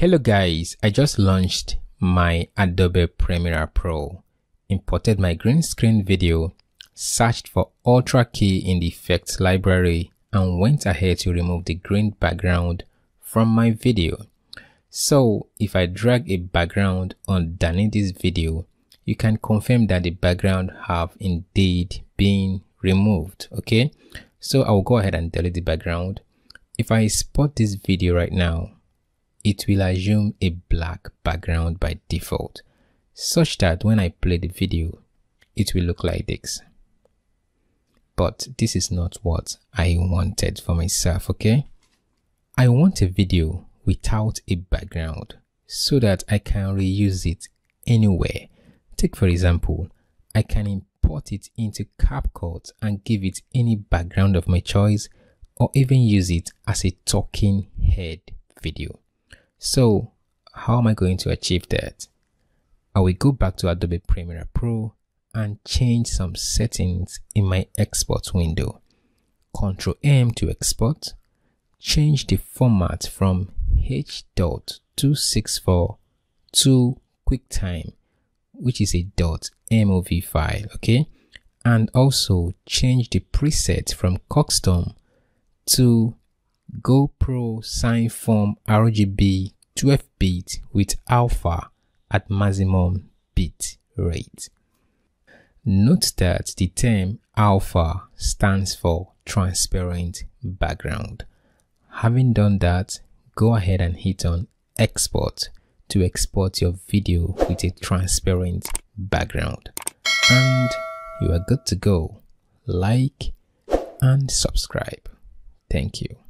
Hello guys, I just launched my Adobe Premiere Pro, imported my green screen video, searched for Ultra Key in the effects library and went ahead to remove the green background from my video. So if I drag a background underneath this video, you can confirm that the background have indeed been removed, okay? So I'll go ahead and delete the background. If I export this video right now, it will assume a black background by default, such that when I play the video, it will look like this. But this is not what I wanted for myself, okay? I want a video without a background so that I can reuse it anywhere. Take for example, I can import it into CapCut and give it any background of my choice, or even use it as a talking head video. So how am I going to achieve that? I will go back to Adobe Premiere Pro and change some settings in my export window. Ctrl M to export. Change the format from H.264 to QuickTime, which is a .mov file, okay? And also change the preset from Custom to GoPro Signform RGB 12 bit with alpha at maximum bit rate. Note that the term alpha stands for transparent background. Having done that, go ahead and hit on export to export your video with a transparent background. And you are good to go. Like and subscribe. Thank you.